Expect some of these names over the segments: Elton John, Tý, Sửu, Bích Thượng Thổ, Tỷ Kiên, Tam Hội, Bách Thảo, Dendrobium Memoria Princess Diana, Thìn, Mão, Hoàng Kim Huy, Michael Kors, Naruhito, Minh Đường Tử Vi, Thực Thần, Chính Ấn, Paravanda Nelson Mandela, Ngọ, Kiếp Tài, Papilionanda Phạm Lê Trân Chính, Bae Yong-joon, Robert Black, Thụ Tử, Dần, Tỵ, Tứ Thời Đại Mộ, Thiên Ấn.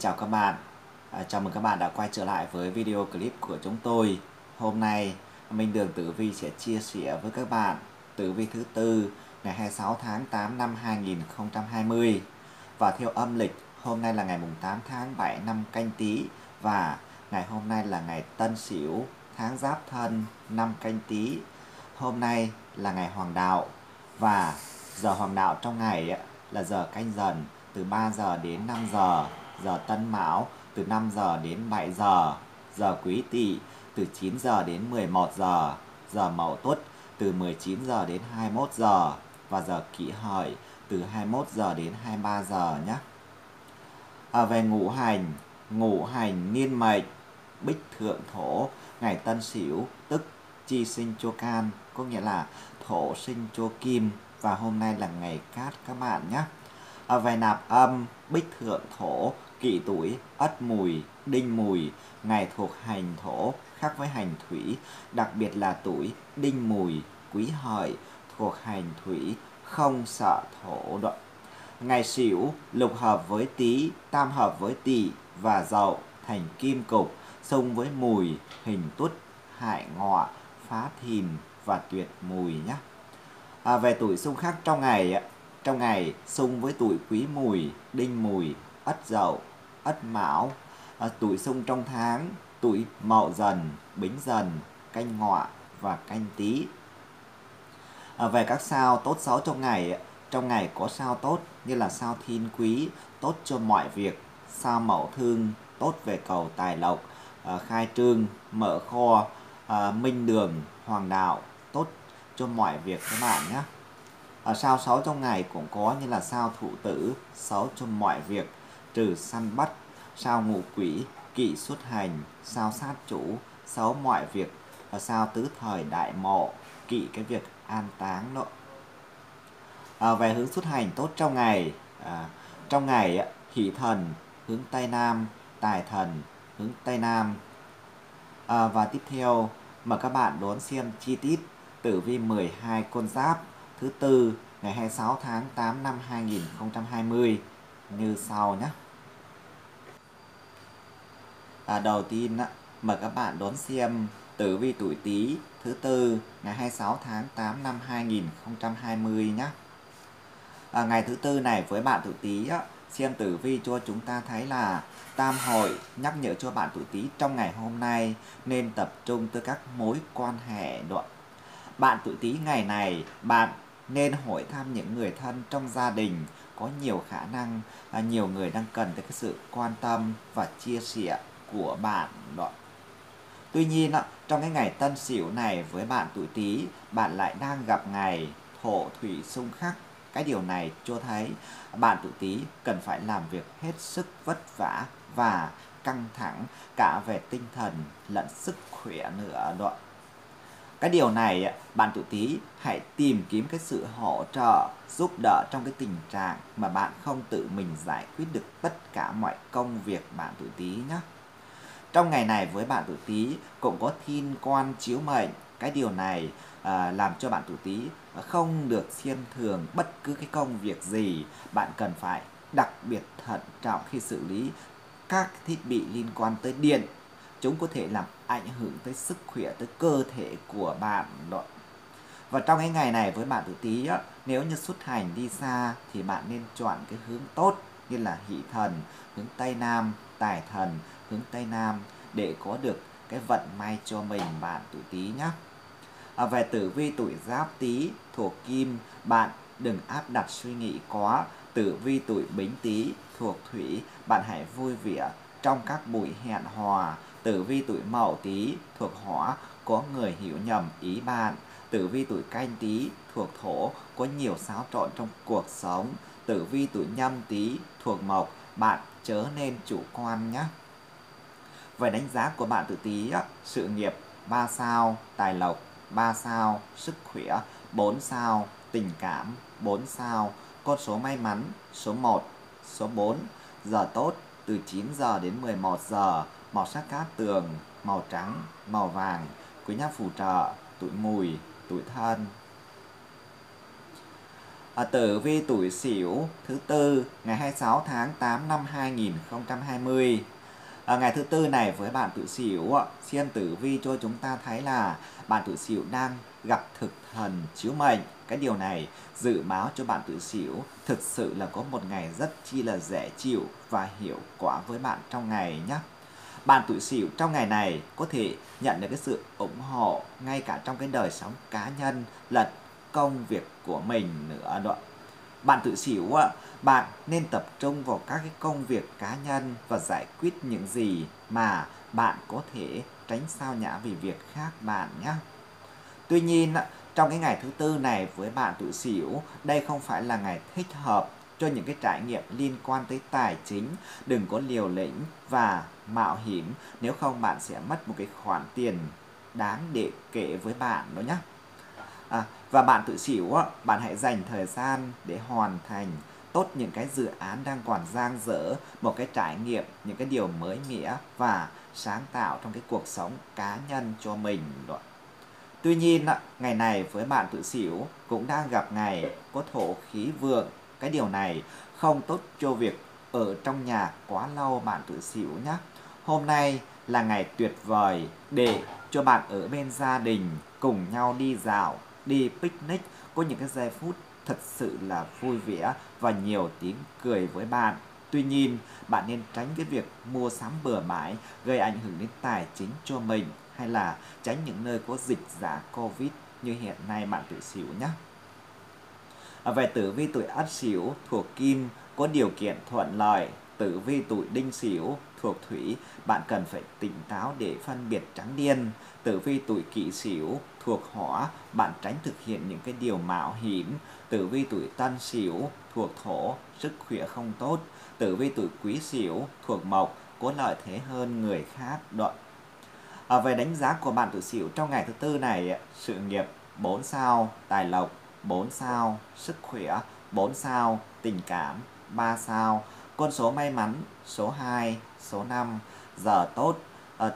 chào các bạn, chào mừng các bạn đã quay trở lại với video clip của chúng tôi. Hôm nay Minh Đường Tử Vi sẽ chia sẻ với các bạn tử vi thứ tư ngày 26 tháng 8 năm 2020 và theo âm lịch hôm nay là ngày 8 tháng 7 năm Canh Tý và ngày hôm nay là ngày Tân Sửu tháng Giáp Thân năm Canh Tý. Hôm nay là ngày hoàng đạo và giờ hoàng đạo trong ngày là giờ Canh Dần từ 3 giờ đến 5 giờ, giờ Tân Mão từ 5 giờ đến 7 giờ, giờ Quý Tỵ từ 9 giờ đến 11 giờ, giờ Mậu Tuất từ 19 giờ đến 21 giờ và giờ Kỷ Hợi từ 21 giờ đến 23 giờ nhé. Về ngũ hành niên mệnh Bích Thượng Thổ ngày Tân Sửu tức chi sinh cho can, có nghĩa là thổ sinh cho kim và hôm nay là ngày cát các bạn nhé. Về nạp âm Bích Thượng Thổ Kỷ Tuổi Ất Mùi Đinh Mùi ngày thuộc hành thổ, khác với hành thủy, đặc biệt là tuổi Đinh Mùi Quý Hợi thuộc hành thủy, không sợ thổ động. Ngày Sửu lục hợp với Tý, tam hợp với Tỵ và Dậu thành kim cục, xung với Mùi hình Tuất, Hại Ngọ, Phá Thìn và Tuyệt Mùi nhé. Về tuổi xung khắc trong ngày, xung với tuổi Quý Mùi, Đinh Mùi, Ất Dậu, Ất Mão. Tuổi xung trong tháng tuổi Mậu Dần, Bính Dần, Canh Ngọ và Canh Tý. Về các sao tốt xấu trong ngày, có sao tốt như là sao Thiên Quý tốt cho mọi việc, sao Mậu Thương tốt về cầu tài lộc, khai trương mở kho, minh đường hoàng đạo tốt cho mọi việc các bạn nhé. Sao xấu trong ngày cũng có như là sao Thụ Tử xấu cho mọi việc, trừ săn bắt, sao Ngũ Quỷ Kỵ Xuất Hành, sao Sát Chủ xấu mọi việc và sao Tứ Thời Đại Mộ kỵ cái việc an táng đó. Về hướng xuất hành tốt trong ngày, Hỷ Thần hướng Tây Nam, Tài Thần hướng Tây Nam. Và tiếp theo mời các bạn đón xem chi tiết tử vi 12 con giáp thứ tư ngày 26 tháng 8 năm 2020 như sau nhé. Đầu tiên mời các bạn đón xem tử vi tuổi Tý thứ tư ngày 26 tháng 8 năm 2020 nhé. Ngày thứ tư này với bạn tuổi Tý xem tử vi cho chúng ta thấy là Tam Hội nhắc nhở cho bạn tuổi Tý trong ngày hôm nay nên tập trung tới các mối quan hệ đó. Bạn tuổi Tý ngày này bạn nên hỏi thăm những người thân trong gia đình, có nhiều khả năng nhiều người đang cần tới cái sự quan tâm và chia sẻ của bạn đó. Tuy nhiên trong cái ngày Tân Sửu này với bạn tuổi Tý, bạn lại đang gặp ngày thổ thủy xung khắc. Cái điều này cho thấy bạn tuổi Tý cần phải làm việc hết sức vất vả và căng thẳng cả về tinh thần lẫn sức khỏe nữa đó. Cái điều này bạn tuổi Tý hãy tìm kiếm cái sự hỗ trợ, giúp đỡ trong cái tình trạng mà bạn không tự mình giải quyết được tất cả mọi công việc bạn tuổi Tý nhé. Trong ngày này với bạn tuổi Tý cũng có thiên quan chiếu mệnh. Cái điều này làm cho bạn tuổi Tý không được xem thường bất cứ cái công việc gì. Bạn cần phải đặc biệt thận trọng khi xử lý các thiết bị liên quan tới điện. Chúng có thể làm ảnh hưởng tới sức khỏe, tới cơ thể của bạn đó. Và trong cái ngày này với bạn tuổi Tý á, nếu như xuất hành đi xa thì bạn nên chọn cái hướng tốt như là Hỷ Thần hướng Tây Nam, Tài Thần hướng Tây Nam để có được cái vận may cho mình bạn tuổi Tý nhé. Về tử vi tuổi Giáp Tý thuộc kim, bạn đừng áp đặt suy nghĩ quá. Tử vi tuổi Bính Tý thuộc thủy, bạn hãy vui vẻ trong các buổi hẹn hò. Tử vi tuổi Mậu Tý thuộc hỏa, có người hiểu nhầm ý bạn. Tử vi tuổi Canh Tý thuộc thổ, có nhiều xáo trộn trong cuộc sống. Tử vi tuổi Nhâm Tý thuộc mộc, bạn chớ nên chủ quan nhé. Về đánh giá của bạn tuổi Tý, sự nghiệp 3 sao, tài lộc 3 sao, sức khỏe 4 sao, tình cảm 4 sao, con số may mắn số 1, số 4, giờ tốt từ 9 giờ đến 11 giờ, màu sắc cát tường màu trắng, màu vàng, quý nhân phù trợ tuổi Mùi, tuổi Thân. Tử vi tuổi Sửu thứ tư ngày 26 tháng 8 năm 2020. Ngày thứ tư này với bạn tuổi Sửu, xem tử vi cho chúng ta thấy là bạn tuổi Sửu đang gặp thực thần chiếu mệnh. Cái điều này dự báo cho bạn tuổi Sửu thực sự là có một ngày rất chi là dễ chịu và hiệu quả với bạn trong ngày nhé. Bạn tuổi Sửu trong ngày này có thể nhận được cái sự ủng hộ ngay cả trong cái đời sống cá nhân lẫn công việc của mình nữa đó. Bạn tuổi Sửu, bạn nên tập trung vào các cái công việc cá nhân và giải quyết những gì mà bạn có thể, tránh sao nhã vì việc khác bạn nhé. Tuy nhiên, trong cái ngày thứ tư này với bạn tuổi Sửu, đây không phải là ngày thích hợp cho những cái trải nghiệm liên quan tới tài chính. Đừng có liều lĩnh và mạo hiểm, nếu không bạn sẽ mất một cái khoản tiền đáng để kể với bạn đó nhé. Và bạn tuổi Sửu, bạn hãy dành thời gian để hoàn thành tốt những cái dự án đang còn dang dở, một cái trải nghiệm những cái điều mới mẻ và sáng tạo trong cái cuộc sống cá nhân cho mình. Tuy nhiên, ngày này với bạn tuổi Sửu cũng đang gặp ngày có thổ khí vượng. Cái điều này không tốt cho việc ở trong nhà quá lâu bạn tuổi Sửu nhé. Hôm nay là ngày tuyệt vời để cho bạn ở bên gia đình, cùng nhau đi dạo, đi picnic, có những cái giây phút thật sự là vui vẻ và nhiều tiếng cười với bạn. Tuy nhiên, bạn nên tránh cái việc mua sắm bừa bãi gây ảnh hưởng đến tài chính cho mình, hay là tránh những nơi có dịch giả Covid như hiện nay bạn tuổi Sửu nhé. Về tử vi tuổi Ất Sửu thuộc Kim có điều kiện thuận lợi. Tử vi tuổi Đinh Sửu thuộc Thủy, bạn cần phải tỉnh táo để phân biệt trắng đen. Tử vi tuổi Kỷ Sửu thuộc Hỏa, bạn tránh thực hiện những cái điều mạo hiểm. Tử vi tuổi Tân Sửu thuộc Thổ, sức khỏe không tốt. Tử vi tuổi Quý Sửu thuộc Mộc, có lợi thế hơn người khác. Về đánh giá của bạn tuổi Sửu trong ngày thứ tư này, sự nghiệp 4 sao, tài lộc 4 sao, sức khỏe 4 sao, tình cảm 3 sao. Con số may mắn số 2, số 5, giờ tốt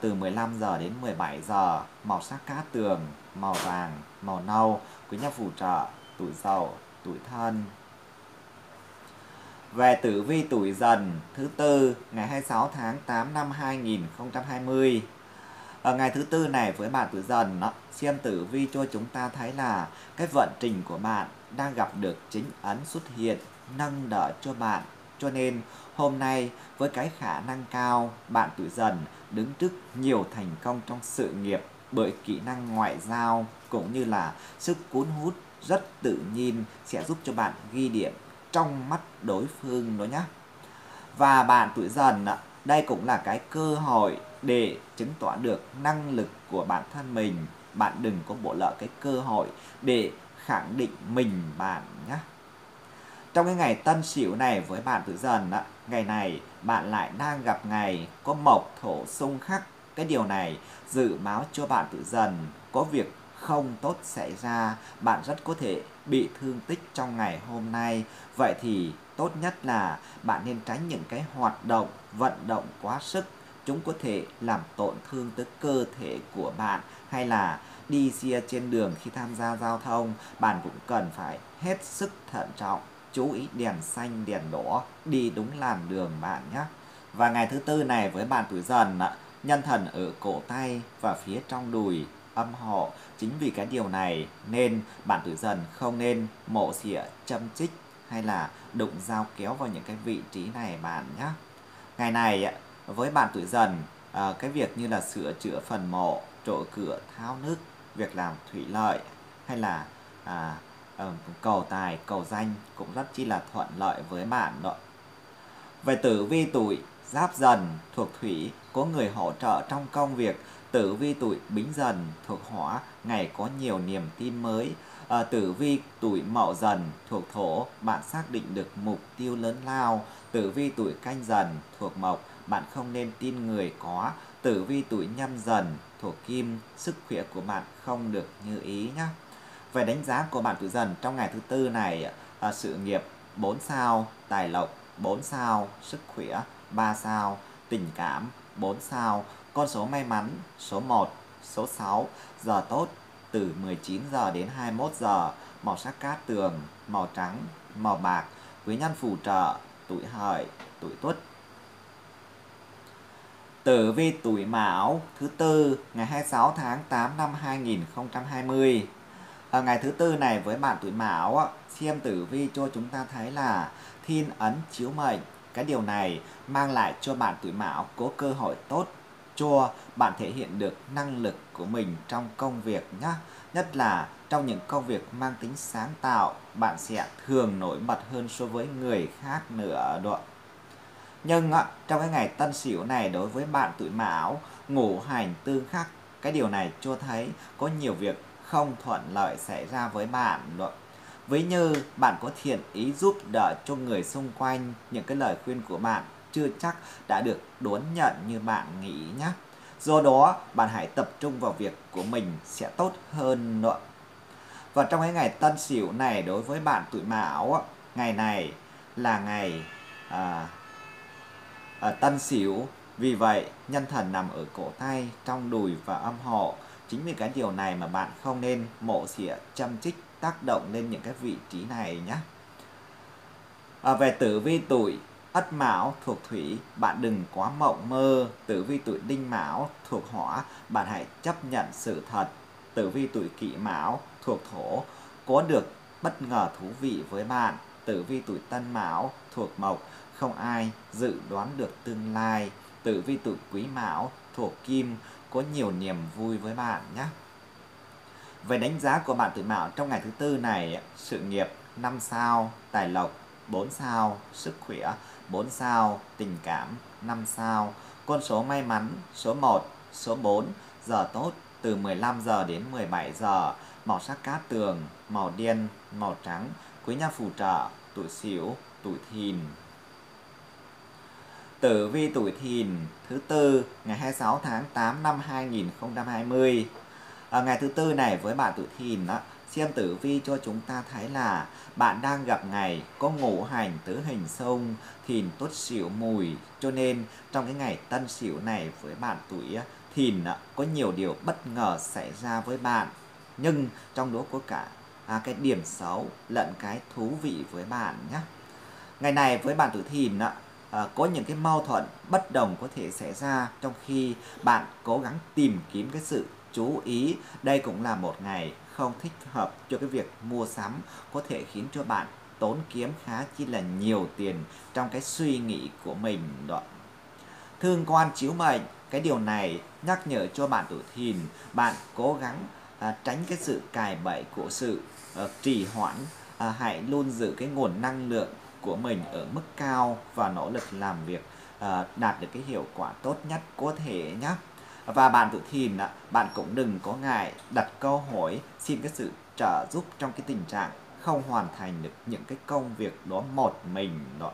từ 15 giờ đến 17 giờ, màu sắc cát tường, màu vàng, màu nâu, quý nhân phù trợ, tuổi Dậu, tuổi Thân. Về tử vi tuổi Dần thứ tư ngày 26 tháng 8 năm 2020. Ở ngày thứ tư này với bạn tuổi Dần, xem tử vi cho chúng ta thấy là cái vận trình của bạn đang gặp được chính ấn xuất hiện nâng đỡ cho bạn. Cho nên hôm nay với cái khả năng cao, bạn tuổi Dần đứng trước nhiều thành công trong sự nghiệp, bởi kỹ năng ngoại giao cũng như là sức cuốn hút rất tự nhiên sẽ giúp cho bạn ghi điểm trong mắt đối phương đó nhé. Và bạn tuổi Dần, đây cũng là cái cơ hội để chứng tỏ được năng lực của bản thân mình. Bạn đừng có bỏ lỡ cái cơ hội để khẳng định mình bạn nhé. Trong cái ngày Tân Sửu này với bạn tuổi Dần, ngày này bạn lại đang gặp ngày có mộc thổ xung khắc. Cái điều này dự báo cho bạn tuổi Dần có việc không tốt xảy ra, bạn rất có thể bị thương tích trong ngày hôm nay. Vậy thì tốt nhất là bạn nên tránh những cái hoạt động vận động quá sức, chúng có thể làm tổn thương tới cơ thể của bạn, hay là đi xe trên đường khi tham gia giao thông, bạn cũng cần phải hết sức thận trọng. Chú ý đèn xanh, đèn đỏ, đi đúng làn đường bạn nhé. Và ngày thứ tư này với bạn tuổi Dần, nhân thần ở cổ tay và phía trong đùi âm hộ. Chính vì cái điều này nên bạn tuổi Dần không nên mổ xỉa, châm chích hay là đụng dao kéo vào những cái vị trí này bạn nhé. Ngày này với bạn tuổi Dần, cái việc như là sửa chữa phần mộ, trổ cửa, tháo nước, việc làm thủy lợi hay là cầu tài, cầu danh cũng rất chi là thuận lợi với bạn đó. Về tử vi tuổi Giáp Dần thuộc Thủy có người hỗ trợ trong công việc. Tử vi tuổi Bính Dần thuộc Hỏa, ngày có nhiều niềm tin mới. Tử vi tuổi Mậu Dần thuộc Thổ, bạn xác định được mục tiêu lớn lao. Tử vi tuổi Canh Dần thuộc Mộc, bạn không nên tin người có. Tử vi tuổi Nhâm Dần thuộc Kim, sức khỏe của bạn không được như ý nhé. Về đánh giá của bạn tuổi Dần trong ngày thứ tư này, sự nghiệp 4 sao, tài lộc 4 sao, sức khỏe 3 sao, tình cảm 4 sao, con số may mắn số 1, số 6, giờ tốt từ 19 giờ đến 21 giờ, màu sắc cát tường, màu trắng, màu bạc, quý nhân phù trợ, tuổi Hợi, tuổi Tuất. Tử vi tuổi Mão thứ tư ngày 26 tháng 8 năm 2020. Ở ngày thứ tư này với bạn tuổi Mão, xem tử vi cho chúng ta thấy là thiên ấn chiếu mệnh. Cái điều này mang lại cho bạn tuổi Mão có cơ hội tốt cho bạn thể hiện được năng lực của mình trong công việc nhé. Nhất là trong những công việc mang tính sáng tạo, bạn sẽ thường nổi bật hơn so với người khác nữa đó. Nhưng trong cái ngày Tân Sửu này đối với bạn tuổi Mão, ngũ hành tương khắc. Cái điều này cho thấy có nhiều việc không thuận lợi xảy ra với bạn đó. Ví như bạn có thiện ý giúp đỡ cho người xung quanh, những cái lời khuyên của bạn chưa chắc đã được đón nhận như bạn nghĩ nhé. Do đó, bạn hãy tập trung vào việc của mình sẽ tốt hơn nữa. Và trong cái ngày Tân Sửu này đối với bạn tuổi Mão, ngày này là ngày Tân Sửu. Vì vậy, nhân thần nằm ở cổ tay, trong đùi và âm hộ. Chính vì cái điều này mà bạn không nên mổ xỉa, châm chích, tác động lên những cái vị trí này nhé. Về tử vi tuổi Ất Mão thuộc thủy, bạn đừng quá mộng mơ. Tử vi tuổi Đinh Mão thuộc hỏa, bạn hãy chấp nhận sự thật. Tử vi tuổi Kỷ Mão thuộc thổ, có được bất ngờ thú vị với bạn. Tử vi tuổi Tân Mão thuộc mộc, không ai dự đoán được tương lai. Tử vi tuổi Quý Mão thuộc kim, có nhiều niềm vui với bạn nhé. Về đánh giá của bạn tuổi Mão trong ngày thứ tư này, sự nghiệp 5 sao, tài lộc 4 sao, sức khỏe 4 sao, tình cảm 5 sao, con số may mắn số 1, số 4, giờ tốt từ 15 giờ đến 17 giờ, màu sắc cát tường, màu đen, màu trắng, quý nhân phù trợ, tuổi Sửu, tuổi Thìn. Tử vi tuổi Thìn thứ tư ngày 26 tháng 8 năm 2020. Ở ngày thứ tư này với bạn tuổi Thìn, xem tử vi cho chúng ta thấy là bạn đang gặp ngày có ngũ hành tứ hình xung, Thìn Tuất Sửu Mùi. Cho nên trong cái ngày Tân Sửu này với bạn tuổi Thìn có nhiều điều bất ngờ xảy ra với bạn. Nhưng trong đó có cả cái điểm xấu lẫn cái thú vị với bạn nhé. Ngày này với bạn tuổi Thìn có những cái mâu thuẫn bất đồng có thể xảy ra trong khi bạn cố gắng tìm kiếm cái sự chú ý. Đây cũng là một ngày không thích hợp cho cái việc mua sắm, có thể khiến cho bạn tốn kiếm khá chi là nhiều tiền trong cái suy nghĩ của mình đó. Thương quan chiếu mệnh, cái điều này nhắc nhở cho bạn tuổi Thìn bạn cố gắng tránh cái sự cài bẫy của sự trì hoãn, hãy luôn giữ cái nguồn năng lượng của mình ở mức cao và nỗ lực làm việc đạt được cái hiệu quả tốt nhất có thể nhé. Và bạn tuổi Thìn, bạn cũng đừng có ngại đặt câu hỏi xin cái sự trợ giúp trong cái tình trạng không hoàn thành được những cái công việc đó một mình đó.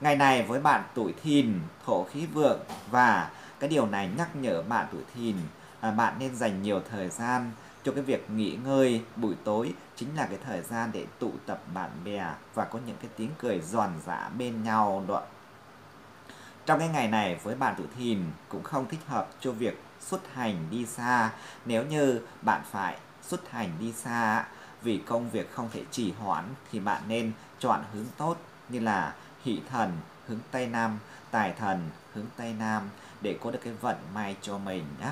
Ngày này với bạn tuổi Thìn thổ khí vượng, và cái điều này nhắc nhở bạn tuổi Thìn bạn nên dành nhiều thời gian cho cái việc nghỉ ngơi. Buổi tối chính là cái thời gian để tụ tập bạn bè và có những cái tiếng cười giòn giã bên nhau đó. Trong cái ngày này với bạn tuổi Thìn cũng không thích hợp cho việc xuất hành đi xa. Nếu như bạn phải xuất hành đi xa vì công việc không thể trì hoãn thì bạn nên chọn hướng tốt như là hỷ thần hướng Tây Nam, tài thần hướng Tây Nam để có được cái vận may cho mình nhé.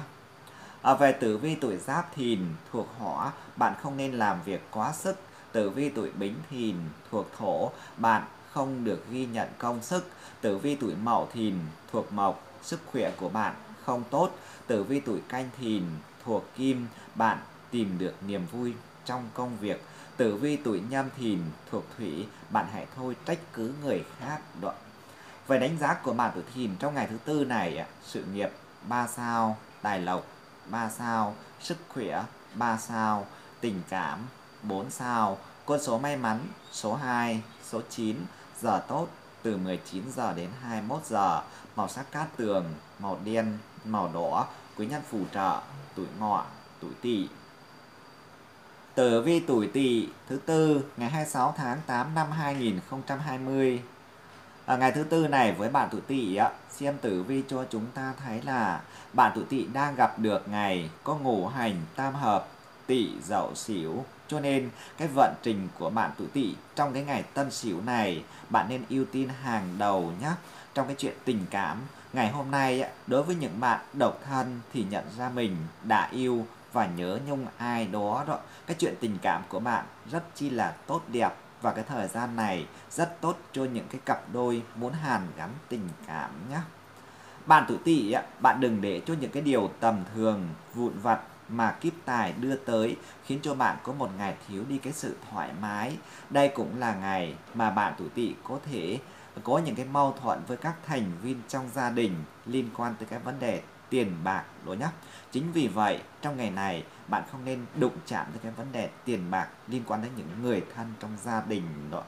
Về tử vi tuổi Giáp Thìn thuộc hỏa, bạn không nên làm việc quá sức. Tử vi tuổi Bính Thìn thuộc thổ, bạn không được ghi nhận công sức. Tử vi tuổi Mậu Thìn thuộc mộc, sức khỏe của bạn không tốt. Tử vi tuổi Canh Thìn thuộc kim, bạn tìm được niềm vui trong công việc. Tử vi tuổi Nhâm Thìn thuộc thủy, bạn hãy thôi trách cứ người khác đó. Về đánh giá của bạn tuổi Thìn trong ngày thứ tư này, sự nghiệp 3 sao, tài lộc 3 sao, sức khỏe 3 sao, tình cảm 4 sao, con số may mắn số 2, số 9, giờ tốt từ 19 giờ đến 21 giờ, màu sắc cát tường, màu đen, màu đỏ, quý nhân phù trợ, tuổi Ngọ, tuổi Tỵ. Tử vi tuổi Tỵ thứ tư ngày 26 tháng 8 năm 2020. Ngày thứ tư này với bạn tuổi Tỵ, xem tử vi cho chúng ta thấy là bạn tuổi Tỵ đang gặp được ngày có ngũ hành tam hợp, Tỵ Dậu Sửu. Cho nên cái vận trình của bạn tuổi Tỵ trong cái ngày Tân Sửu này, bạn nên ưu tiên hàng đầu nhé trong cái chuyện tình cảm. Ngày hôm nay đối với những bạn độc thân thì nhận ra mình đã yêu và nhớ nhung ai đó rồi. Cái chuyện tình cảm của bạn rất chi là tốt đẹp, và cái thời gian này rất tốt cho những cái cặp đôi muốn hàn gắn tình cảm nhé. Bạn tuổi Tỵ, bạn đừng để cho những cái điều tầm thường, vụn vặt mà kiếp tài đưa tới khiến cho bạn có một ngày thiếu đi cái sự thoải mái. Đây cũng là ngày mà bạn tuổi Tỵ có thể có những cái mâu thuẫn với các thành viên trong gia đình liên quan tới cái vấn đề tiền bạc đó nhé. Chính vì vậy trong ngày này bạn không nên đụng chạm tới cái vấn đề tiền bạc liên quan đến những người thân trong gia đình đó.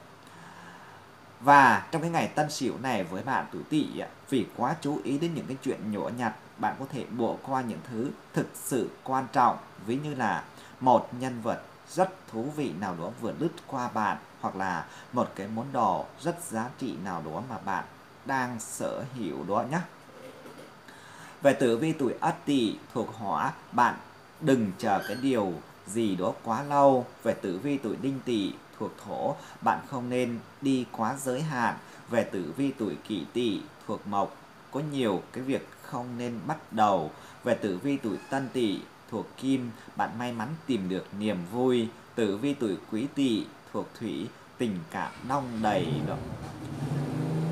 Và trong cái ngày Tân Sửu này với bạn tuổi Tỵ, vì quá chú ý đến những cái chuyện nhỏ nhặt, bạn có thể bỏ qua những thứ thực sự quan trọng, ví như là một nhân vật rất thú vị nào đó vừa lướt qua bạn, hoặc là một cái món đồ rất giá trị nào đó mà bạn đang sở hữu đó nhé. Về tử vi tuổi Ất Tỵ thuộc Hỏa, bạn đừng chờ cái điều gì đó quá lâu. Về tử vi tuổi Đinh Tỵ thuộc Thổ, bạn không nên đi quá giới hạn. Về tử vi tuổi Kỷ Tỵ thuộc Mộc, có nhiều cái việc không nên bắt đầu. Về tử vi tuổi Tân Tỵ thuộc Kim, bạn may mắn tìm được niềm vui. Tử vi tuổi Quý Tỵ thuộc Thủy, tình cảm đong đầy đó.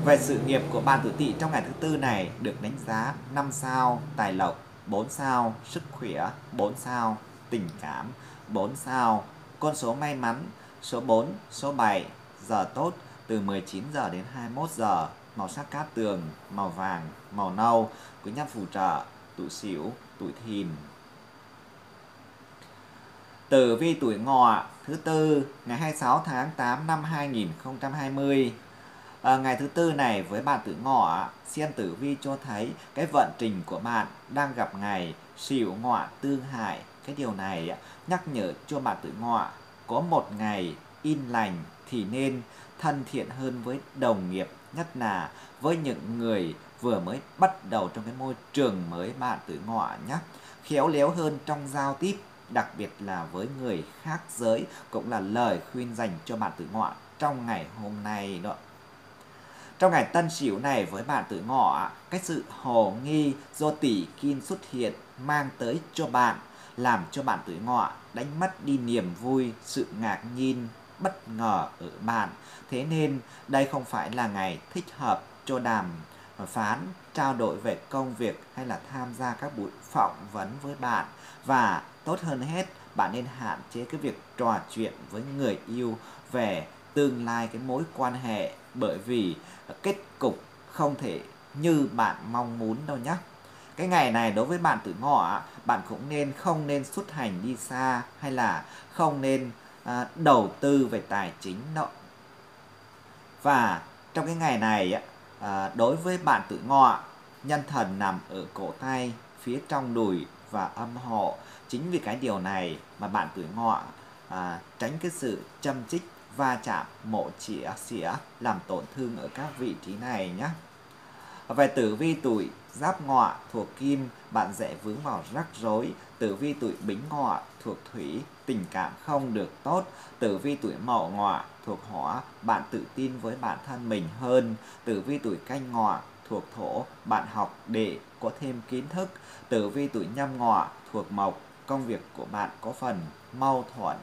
Về sự nghiệp của bạn tuổi Tỵ trong ngày thứ tư này được đánh giá 5 sao, tài lộc 4 sao, sức khỏe 4 sao, tình cảm 4 sao. Con số may mắn số 4, số 7, giờ tốt từ 19 giờ đến 21 giờ, màu sắc cát tường, màu vàng, màu nâu, quý nhân phù trợ tuổi Sửu, tuổi Thìn. Tử vi tuổi Ngọ thứ tư ngày 26 tháng 8 năm 2020. Ngày thứ tư này với bạn tuổi Ngọ, xem tử vi cho thấy cái vận trình của bạn đang gặp ngày Sửu Ngọ tương hại. Cái điều này nhắc nhở cho bạn tuổi Ngọ có một ngày yên lành thì nên thân thiện hơn với đồng nghiệp, nhất là với những người vừa mới bắt đầu trong cái môi trường mới bạn tuổi Ngọ nhé. Khéo léo hơn trong giao tiếp, đặc biệt là với người khác giới, cũng là lời khuyên dành cho bạn tuổi Ngọ trong ngày hôm nay đó. Trong ngày Tân Sửu này với bạn tuổi Ngọ, cái sự hồ nghi do Tỷ Kiên xuất hiện mang tới cho bạn, làm cho bạn tuổi Ngọ đánh mất đi niềm vui, sự ngạc nhiên, bất ngờ ở bạn. Thế nên đây không phải là ngày thích hợp cho đàm phán, trao đổi về công việc hay là tham gia các buổi phỏng vấn với bạn. Và tốt hơn hết, bạn nên hạn chế cái việc trò chuyện với người yêu về tương lai cái mối quan hệ, bởi vì kết cục không thể như bạn mong muốn đâu nhé. Cái ngày này đối với bạn tuổi Ngọ, bạn cũng không nên xuất hành đi xa, hay là không nên đầu tư về tài chính đâu. Và trong cái ngày này đối với bạn tuổi Ngọ, nhân thần nằm ở cổ tay, phía trong đùi và âm hộ. Chính vì cái điều này mà bạn tuổi Ngọ tránh cái sự châm chích, va chạm, mổ chĩa xỉa làm tổn thương ở các vị trí này nhé. Về tử vi tuổi Giáp Ngọ thuộc Kim, bạn dễ vướng vào rắc rối. Tử vi tuổi Bính Ngọ thuộc Thủy, tình cảm không được tốt. Tử vi tuổi Mậu Ngọ thuộc Hỏa, bạn tự tin với bản thân mình hơn. Tử vi tuổi Canh Ngọ thuộc Thổ, bạn học để có thêm kiến thức. Tử vi tuổi Nhâm Ngọ thuộc Mộc, công việc của bạn có phần mâu thuẫn.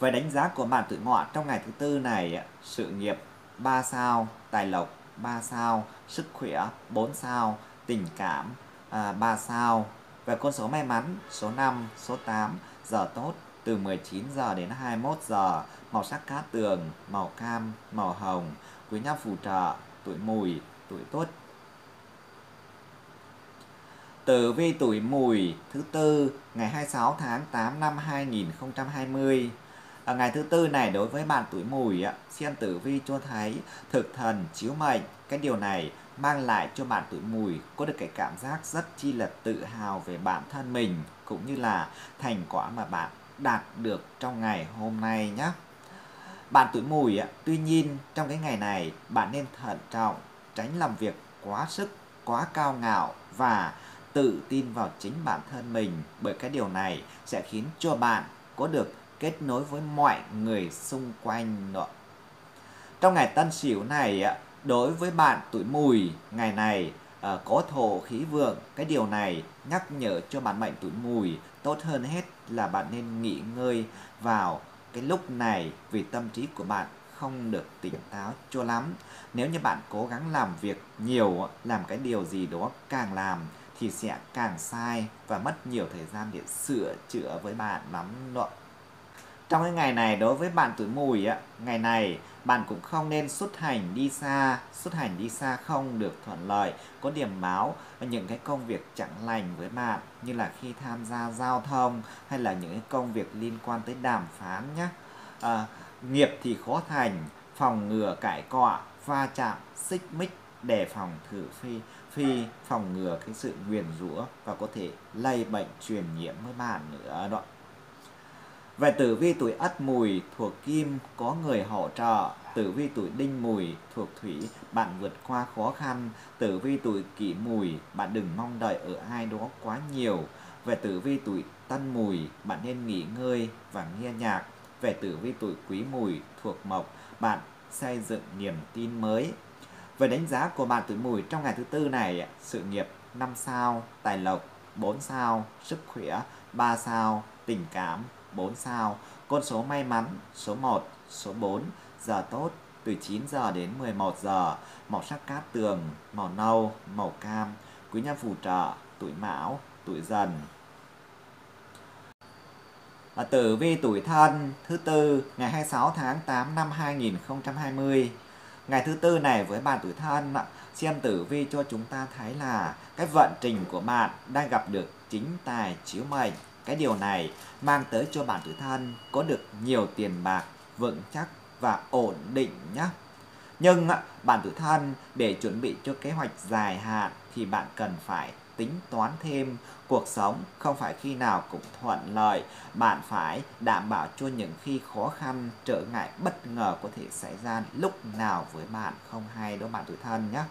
Về đánh giá của bạn tuổi Ngọ trong ngày thứ tư này, sự nghiệp 3 sao, tài lộc 3 sao, sức khỏe 4 sao, tình cảm 3 sao. Về con số may mắn số 5, số 8, giờ tốt từ 19 giờ đến 21 giờ, màu sắc cát tường, màu cam, màu hồng, quý nhân phù trợ tuổi Mùi, tuổi Tuất. Tử vi tuổi Mùi thứ tư ngày 26 tháng 8 năm 2020. Ở ngày thứ tư này đối với bạn tuổi Mùi, xem tử vi cho thấy thực thần chiếu mệnh. Cái điều này mang lại cho bạn tuổi Mùi có được cái cảm giác rất chi là tự hào về bản thân mình, cũng như là thành quả mà bạn đạt được trong ngày hôm nay nhé. Bạn tuổi Mùi, tuy nhiên trong cái ngày này bạn nên thận trọng, tránh làm việc quá sức, quá cao ngạo và tự tin vào chính bản thân mình, bởi cái điều này sẽ khiến cho bạn có được kết nối với mọi người xung quanh nữa. Trong ngày Tân Sửu này, đối với bạn tuổi Mùi, ngày này có thổ khí vượng. Cái điều này nhắc nhở cho bạn mệnh tuổi Mùi tốt hơn hết là bạn nên nghỉ ngơi vào cái lúc này, vì tâm trí của bạn không được tỉnh táo cho lắm. Nếu như bạn cố gắng làm việc nhiều, làm cái điều gì đó càng làm thì sẽ càng sai và mất nhiều thời gian để sửa chữa với bạn lắm nữa. Trong cái ngày này, đối với bạn tuổi Mùi, ngày này bạn cũng không nên xuất hành đi xa. Xuất hành đi xa không được thuận lợi, có điểm báo những cái công việc chẳng lành với bạn, như là khi tham gia giao thông hay là những cái công việc liên quan tới đàm phán nhé. Nghiệp thì khó thành, phòng ngừa cãi cọ, va chạm, xích mích, đề phòng thử phi, phòng ngừa cái sự nguyền rủa và có thể lây bệnh truyền nhiễm với bạn nữa đó. Về tử vi tuổi Ất Mùi thuộc Kim, có người hỗ trợ. Tử vi tuổi Đinh Mùi thuộc Thủy, bạn vượt qua khó khăn. Tử vi tuổi Kỷ Mùi, bạn đừng mong đợi ở ai đó quá nhiều. Về tử vi tuổi Tân Mùi, bạn nên nghỉ ngơi và nghe nhạc. Về tử vi tuổi Quý Mùi thuộc Mộc, bạn xây dựng niềm tin mới. Về đánh giá của bạn tuổi Mùi trong ngày thứ tư này, sự nghiệp 5 sao, tài lộc 4 sao, sức khỏe 3 sao, tình cảm 4 sao, con số may mắn số 1, số 4, giờ tốt từ 9 giờ đến 11 giờ, màu sắc cát tường, màu nâu, màu cam, quý nhân phù trợ, tuổi Mão, tuổi Dần. Tử vi tuổi Thân thứ tư ngày 26 tháng 8 năm 2020. Ngày thứ tư này với bạn tuổi Thân, xem tử vi cho chúng ta thấy là cái vận trình của bạn đang gặp được chính tài chiếu mệnh. Cái điều này mang tới cho bạn tuổi Thân có được nhiều tiền bạc vững chắc và ổn định nhé. Nhưng bạn tuổi Thân, để chuẩn bị cho kế hoạch dài hạn thì bạn cần phải tính toán thêm. Cuộc sống không phải khi nào cũng thuận lợi, bạn phải đảm bảo cho những khi khó khăn, trở ngại bất ngờ có thể xảy ra lúc nào với bạn không hay đó bạn tuổi Thân nhé.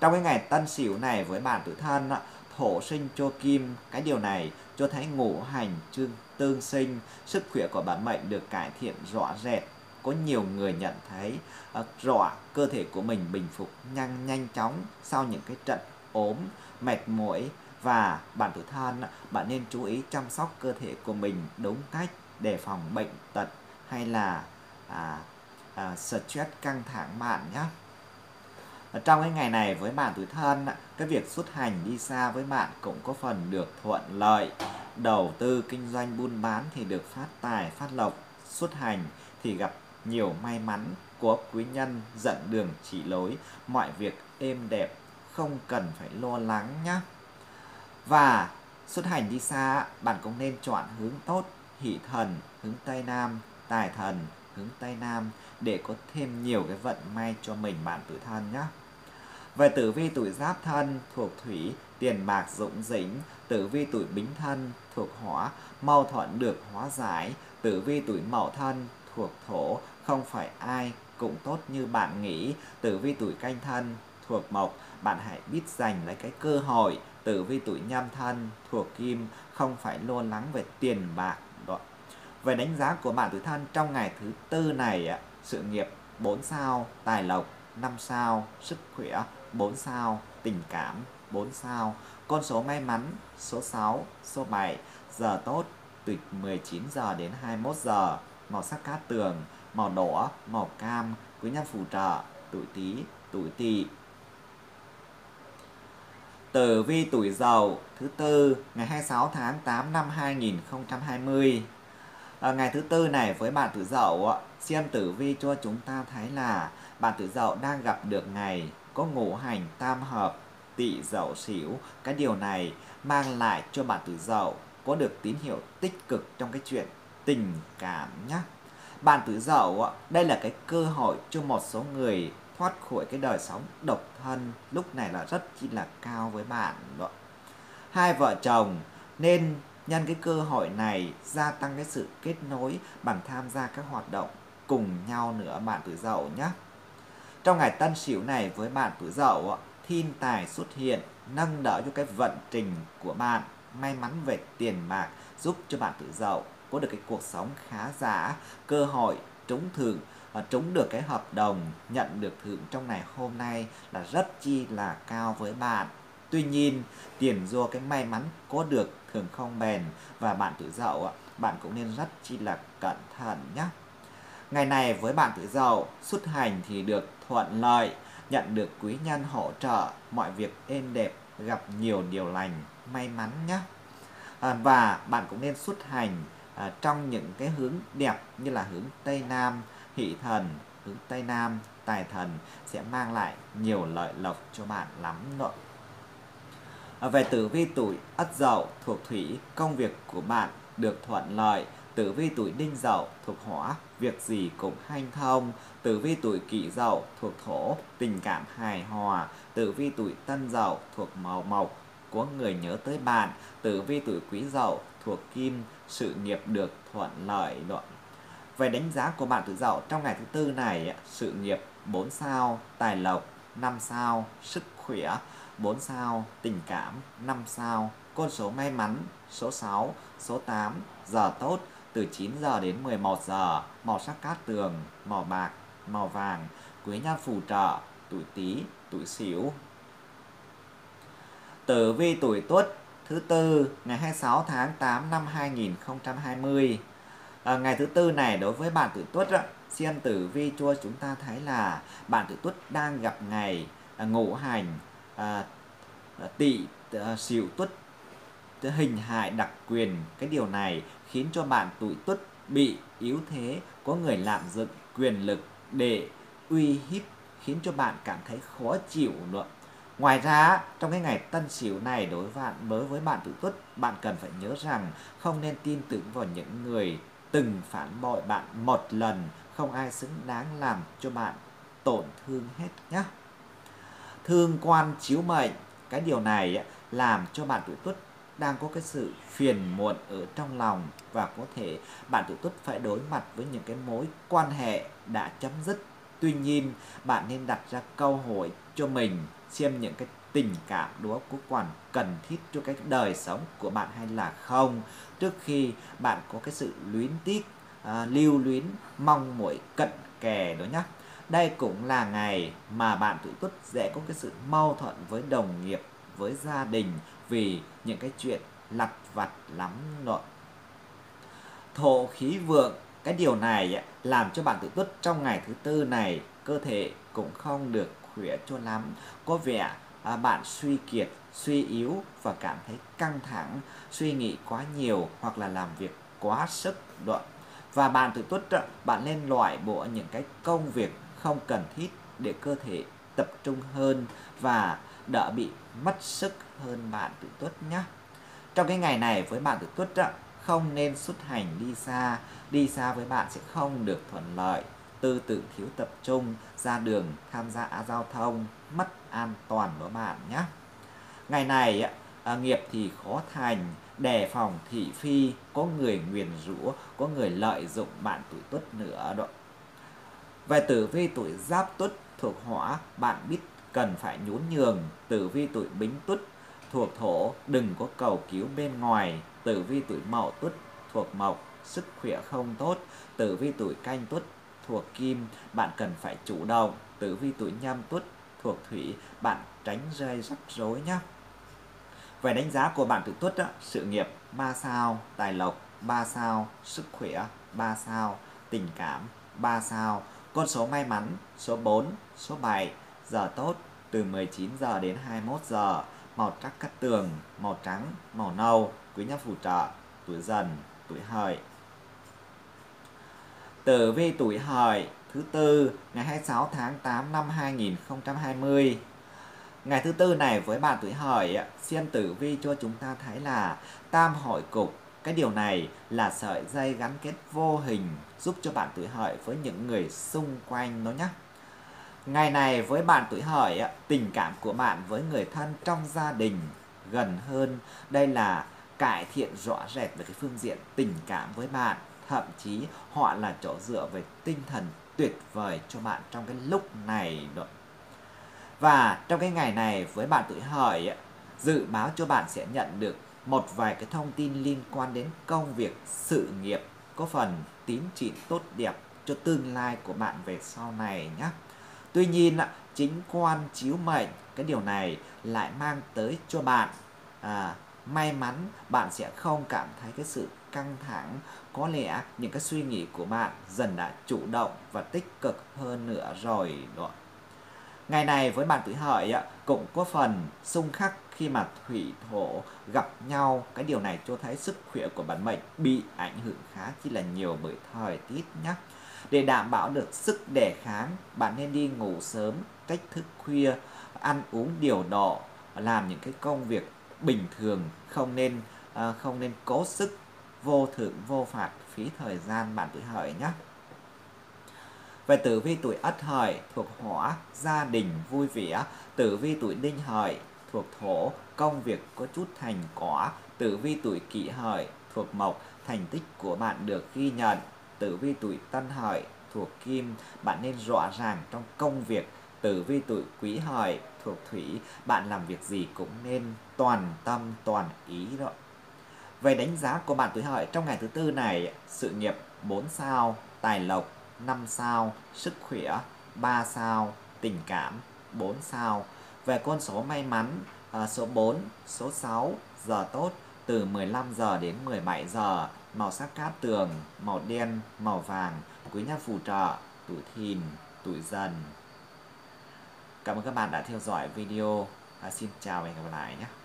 Trong cái ngày Tân Sửu này với bạn tuổi Thân, thổ sinh cho Kim, cái điều này cho thấy ngũ hành tương sinh, sức khỏe của bản mệnh được cải thiện rõ rệt. Có nhiều người nhận thấy rõ cơ thể của mình bình phục nhanh chóng sau những cái trận ốm, mệt mỏi, và bạn tuổi Thân, bạn nên chú ý chăm sóc cơ thể của mình đúng cách, đề phòng bệnh tật hay là stress căng thẳng bạn nhé. Trong cái ngày này với bạn tuổi Thân, cái việc xuất hành đi xa với bạn cũng có phần được thuận lợi. Đầu tư kinh doanh buôn bán thì được phát tài phát lộc, xuất hành thì gặp nhiều may mắn của quý nhân dẫn đường chỉ lối, mọi việc êm đẹp, không cần phải lo lắng nhé. Và xuất hành đi xa, bạn cũng nên chọn hướng tốt, hỷ thần hướng Tây Nam, tài thần hướng Tây Nam để có thêm nhiều cái vận may cho mình bạn tuổi Thân nhé. Về tử vi tuổi Giáp Thân thuộc Thủy, tiền bạc rủng rỉnh. Tử vi tuổi Bính Thân thuộc Hỏa, mâu thuẫn được hóa giải. Tử vi tuổi Mậu Thân thuộc Thổ, không phải ai cũng tốt như bạn nghĩ. Tử vi tuổi Canh Thân thuộc Mộc, bạn hãy biết giành lấy cái cơ hội. Tử vi tuổi Nhâm Thân thuộc Kim, không phải lo lắng về tiền bạc. Về đánh giá của bạn tuổi Thân trong ngày thứ tư này, sự nghiệp 4 sao, tài lộc 5 sao, sức khỏe 4 sao, tình cảm 4 sao, con số may mắn số 6, số 7, giờ tốt từ 19 giờ đến 21 giờ, màu sắc cát tường, màu đỏ, màu cam, quý nhân phù trợ, tuổi Tý, tuổi Tỵ. Tử vi tuổi Dậu thứ tư ngày 26 tháng 8 năm 2020. Ngày thứ tư này với bạn tuổi Dậu, xem tử vi cho chúng ta thấy là bạn tuổi Dậu đang gặp được ngày có ngũ hành tam hợp, Tỵ Dậu Sửu. Cái điều này mang lại cho bạn tuổi Dậu có được tín hiệu tích cực trong cái chuyện tình cảm nhé. Bạn tuổi Dậu, đây là cái cơ hội cho một số người thoát khỏi cái đời sống độc thân, lúc này là rất chi là cao với bạn. Hai vợ chồng nên nhân cái cơ hội này gia tăng cái sự kết nối bằng tham gia các hoạt động cùng nhau nữa bạn tuổi Dậu nhé. Trong ngày Tân Sửu này với bạn tuổi Dậu thiên tài xuất hiện, nâng đỡ cho cái vận trình của bạn, may mắn về tiền bạc, giúp cho bạn tự giàu, có được cái cuộc sống khá giả, cơ hội trúng thưởng, trúng được cái hợp đồng, nhận được thưởng trong ngày hôm nay là rất chi là cao với bạn. Tuy nhiên, tiền do cái may mắn có được thường không bền, và bạn tự giàu, bạn cũng nên rất chi là cẩn thận nhé. Ngày này với bạn tự giàu, xuất hành thì được thuận lợi, nhận được quý nhân hỗ trợ, mọi việc êm đẹp, gặp nhiều điều lành, may mắn nhé. Và bạn cũng nên xuất hành trong những cái hướng đẹp như là hướng Tây Nam, hỷ thần, hướng Tây Nam, tài thần sẽ mang lại nhiều lợi lộc cho bạn lắm nội. Về tử vi tuổi Ất Dậu thuộc Thủy, công việc của bạn được thuận lợi. Tử vi tuổi Đinh Dậu thuộc Hỏa, việc gì cũng hanh thông. Tử vi tuổi Kỷ Dậu thuộc Thổ, tình cảm hài hòa. Tử vi tuổi Tân Dậu thuộc Mậu Mộc, có người nhớ tới bạn. Tử vi tuổi Quý Dậu thuộc Kim, sự nghiệp được thuận lợi. Về đánh giá của bạn tự Dậu trong ngày thứ tư này, sự nghiệp 4 sao, tài lộc 5 sao, sức khỏe 4 sao, tình cảm 5 sao, con số may mắn số 6, số 8, giờ tốt từ 9 giờ đến 11 giờ, màu sắc cát tường, màu bạc, màu vàng, quý nhân phù trợ, tuổi Tý, tuổi Sửu. Tử vi tuổi Tuất thứ tư ngày 26 tháng 8 năm 2020. Ngày thứ tư này đối với bạn tuổi Tuất, xem tử vi cho chúng ta thấy là bạn tuổi Tuất đang gặp ngày ngũ hành Tỵ, Sửu, Tuất hình hại đặc quyền. Cái điều này khiến cho bạn tuổi Tuất bị yếu thế, có người lạm dụng quyền lực để uy hiếp, khiến cho bạn cảm thấy khó chịu nữa. Ngoài ra, trong cái ngày Tân Sửu này đối với bạn tuổi Tuất, bạn cần phải nhớ rằng không nên tin tưởng vào những người từng phản bội bạn một lần, không ai xứng đáng làm cho bạn tổn thương hết nhé. Thương quan chiếu mệnh, cái điều này làm cho bạn tuổi Tuất đang có cái sự phiền muộn ở trong lòng, và có thể bạn tuổi Tuất phải đối mặt với những cái mối quan hệ đã chấm dứt. Tuy nhiên, bạn nên đặt ra câu hỏi cho mình, xem những cái tình cảm đó có còn cần thiết cho cái đời sống của bạn hay là không, trước khi bạn có cái sự luyến tiếc, lưu luyến, mong mỏi cận kề đó nhé. Đây cũng là ngày mà bạn tuổi Tuất dễ có cái sự mâu thuẫn với đồng nghiệp, với gia đình vì những cái chuyện lặt vặt lắm nội. Thổ khí vượng, cái điều này làm cho bạn tuổi Tuất trong ngày thứ tư này cơ thể cũng không được khỏe cho lắm, có vẻ bạn suy kiệt, suy yếu và cảm thấy căng thẳng, suy nghĩ quá nhiều hoặc là làm việc quá sức đoạn. Và bạn tuổi Tuất, bạn nên loại bỏ những cái công việc không cần thiết để cơ thể tập trung hơn và đỡ bị mất sức hơn bạn tuổi Tuất nhé. Trong cái ngày này với bạn tuổi Tuất, không nên xuất hành đi xa với bạn sẽ không được thuận lợi, tư tưởng thiếu tập trung, ra đường tham gia giao thông, mất an toàn của bạn nhé. Ngày này nghiệp thì khó thành, đề phòng thị phi, có người nguyền rủa, có người lợi dụng bạn tuổi Tuất nữa. Về tử vi tuổi Giáp Tuất thuộc Hỏa, bạn biết cần phải nhún nhường. Tử vi tuổi Bính Tuất thuộc Thổ, đừng có cầu cứu bên ngoài. Tử vi tuổi Mậu Tuất thuộc Mộc, sức khỏe không tốt. Tử vi tuổi Canh Tuất thuộc Kim, bạn cần phải chủ động. Tử vi tuổi Nhâm Tuất thuộc Thủy, bạn tránh rơi rắc rối nhé. Về đánh giá của bạn tuổi Tuất, sự nghiệp 3 sao, tài lộc 3 sao, sức khỏe 3 sao, tình cảm 3 sao, con số may mắn số 4, số 7, giờ tốt từ 19 giờ đến 21 giờ, màu sắc cát tường, màu trắng, màu nâu, quý nhân phù trợ, tuổi Dần, tuổi Hợi. Tử vi tuổi Hợi thứ tư ngày 26 tháng 8 năm 2020. Ngày thứ tư này với bạn tuổi Hợi, xem tử vi cho chúng ta thấy là tam hội cục. Cái điều này là sợi dây gắn kết vô hình giúp cho bạn tuổi Hợi với những người xung quanh nó nhé. Ngày này với bạn tuổi Hợi, tình cảm của bạn với người thân trong gia đình gần hơn. Đây là cải thiện rõ rệt về cái phương diện tình cảm với bạn. Thậm chí họ là chỗ dựa về tinh thần tuyệt vời cho bạn trong cái lúc này. Và trong cái ngày này với bạn tuổi Hợi, dự báo cho bạn sẽ nhận được một vài cái thông tin liên quan đến công việc, sự nghiệp, có phần tín chỉ tốt đẹp cho tương lai của bạn về sau này nhé. Tuy nhiên, chính quan chiếu mệnh, cái điều này lại mang tới cho bạn may mắn, bạn sẽ không cảm thấy cái sự căng thẳng. Có lẽ những cái suy nghĩ của bạn dần đã chủ động và tích cực hơn nữa rồi. Ngày này với bạn tuổi Hợi cũng có phần xung khắc khi mà thủy thổ gặp nhau. Cái điều này cho thấy sức khỏe của bản mệnh bị ảnh hưởng khá chỉ là nhiều bởi thời tiết nhé. Để đảm bảo được sức đề kháng, bạn nên đi ngủ sớm, cách thức khuya, ăn uống điều độ, làm những cái công việc bình thường, không nên cố sức vô thưởng vô phạt, phí thời gian bạn tuổi Hợi nhé. Về tử vi tuổi Ất Hợi thuộc hỏa, gia đình vui vẻ. Tử vi tuổi Đinh Hợi thuộc thổ, công việc có chút thành quả. Tử vi tuổi Kỷ Hợi thuộc mộc, thành tích của bạn được ghi nhận. Tử vi tuổi Tân Hợi thuộc kim, bạn nên rõ ràng trong công việc. Tử vi tuổi Quý Hợi thuộc thủy, bạn làm việc gì cũng nên toàn tâm toàn ý rồi. Về đánh giá của bạn tuổi Hợi trong ngày thứ tư này, sự nghiệp 4 sao, tài lộc 5 sao, sức khỏe 3 sao, tình cảm 4 sao. Về con số may mắn số 4, số 6, giờ tốt từ 15 giờ đến 17 giờ, màu sắc cát tường, màu đen, màu vàng, quý nhân phù trợ, tuổi Thìn, tuổi Dần. Cảm ơn các bạn đã theo dõi video. Xin chào và hẹn gặp lại nhé.